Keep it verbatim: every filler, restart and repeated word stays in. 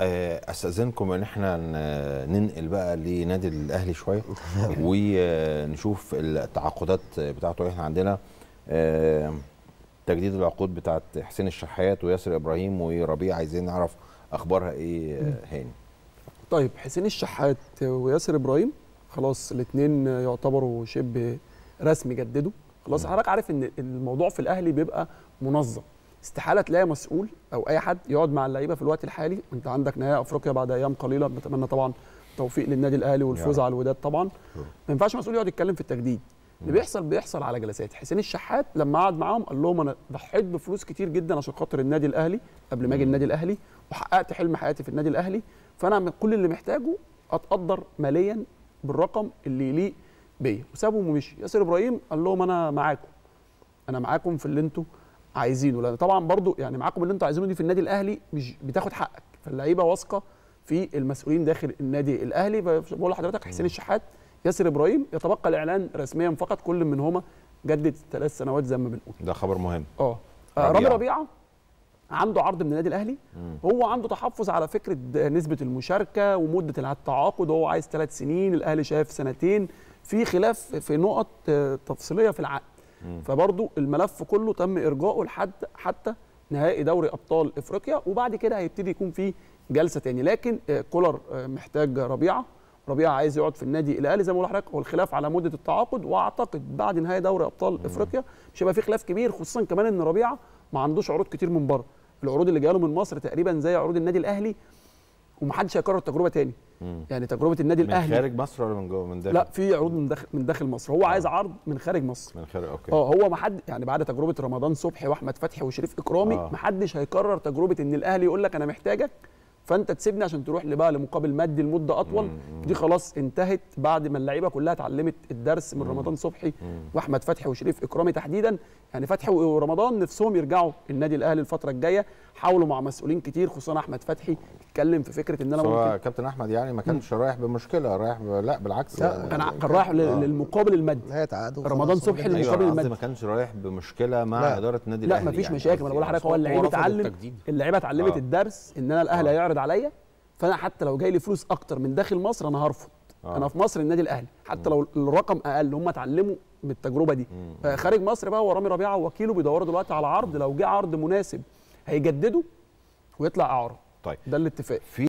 استاذنكم ان احنا ننقل بقى لنادي الاهلي شويه ونشوف التعاقدات بتاعته. احنا عندنا تجديد العقود بتاعت حسين الشحات وياسر ابراهيم وربيع، عايزين نعرف اخبارها ايه هاني؟ طيب حسين الشحات وياسر ابراهيم خلاص الاثنين يعتبروا شبه رسمي جددوا خلاص. حضرتك عارف ان الموضوع في الاهلي بيبقى منظم، استحاله تلاقي مسؤول او اي حد يقعد مع اللعيبه في الوقت الحالي. انت عندك نهائي افريقيا بعد ايام قليله، بنتمنى طبعا التوفيق للنادي الاهلي والفوز على الوداد. طبعا ما ينفعش مسؤول يقعد يتكلم في التجديد، اللي بيحصل بيحصل على جلسات. حسين الشحات لما قعد معاهم قال لهم انا ضحيت بفلوس كتير جدا عشان خاطر النادي الاهلي قبل ما اجي النادي الاهلي، وحققت حلم حياتي في النادي الاهلي، فانا كل اللي محتاجه اتقدر ماليا بالرقم اللي يليق بيا، وسابهم ومشي. ياسر ابراهيم قال لهم انا معاكم، انا معاكم في اللي انتوا عايزينه، لان طبعا برضو يعني معاكم اللي انتوا عايزينه دي في النادي الاهلي مش بتاخد حقك، فاللعيبه واثقه في المسؤولين داخل النادي الاهلي. فبقول لحضرتك حسين الشحات ياسر ابراهيم يتبقى الاعلان رسميا فقط، كل منهما جدد ثلاث سنوات زي ما بنقول. ده خبر مهم. اه رامي ربيعه عنده عرض من النادي الاهلي، مم. هو عنده تحفظ على فكره نسبه المشاركه ومده التعاقد، هو عايز ثلاث سنين الاهلي شايف سنتين، في خلاف في نقط تفصيليه في العقد، فبرضه الملف كله تم ارجاؤه لحد حتى نهائي دوري ابطال افريقيا، وبعد كده هيبتدي يكون في جلسه تاني. لكن كولر محتاج ربيعه، ربيعه عايز يقعد في النادي الاهلي زي ما بقول لحضرتك، والخلاف على مده التعاقد، واعتقد بعد نهائي دوري ابطال افريقيا مش هيبقى في خلاف كبير، خصوصا كمان ان ربيعه ما عندوش عروض كتير من بره، العروض اللي جايه له من مصر تقريبا زي عروض النادي الاهلي، ومحدش هيكرر التجربه تاني. مم. يعني تجربه النادي الاهلي من خارج مصر ولا من جوه من داخل؟ لا في عروض من داخل من داخل مصر، هو أوه. عايز عرض من خارج مصر، من خارج اوكي. اه هو ما حد يعني بعد تجربه رمضان صبحي واحمد فتحي وشريف اكرامي ما حدش هيكرر تجربه ان الاهلي يقول لك انا محتاجك فانت تسيبني عشان تروح لبقى لمقابل مادي لمده اطول. مم. دي خلاص انتهت بعد ما اللعيبه كلها اتعلمت الدرس من مم. رمضان صبحي مم. واحمد فتحي وشريف اكرامي تحديدا. يعني فتحي ورمضان نفسهم يرجعوا النادي الاهلي الفتره الجايه، حاولوا مع مسؤولين كتير خصوصا احمد فتحي اتكلم في فكره ان انا ممكن. كابتن احمد يعني ما كانش مم. رايح بمشكله، رايح ب... لا بالعكس، لا كان يعني رايح للمقابل المادي، رمضان صبحي للمقابل المادي، ما كانش رايح بمشكله مع لا. اداره النادي الاهلي. لا مفيش يعني مشاكل، انا بقول لحضرتك هو اللعيبه اتعلم، اللعيبه اتعلمت الدرس ان انا الاهلي هيعرض عليا، فانا حتى لو جاي لي فلوس اكتر من داخل مصر انا هرفض. آه. انا في مصر النادي الاهلي حتى لو الرقم اقل، هم اتعلموا من التجربه دي. فخارج مصر بقى هو رامي ربيعه ووكيله بيدوروا دلوقتي على عرض، لو جه عرض مناسب هيجددوا ويطلع اعاره. طيب ده الاتفاق.